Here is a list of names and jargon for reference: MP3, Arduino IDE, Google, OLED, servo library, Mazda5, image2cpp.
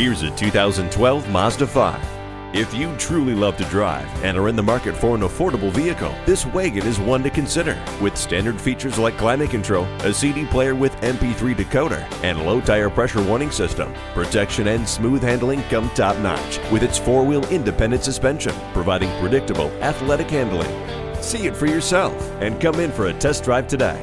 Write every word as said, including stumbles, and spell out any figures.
Here's a two thousand twelve Mazda five. If you truly love to drive and are in the market for an affordable vehicle, this wagon is one to consider. With standard features like climate control, a C D player with M P three decoder, and low tire pressure warning system, protection and smooth handling come top notch with its four-wheel independent suspension, providing predictable, athletic handling. See it for yourself and come in for a test drive today.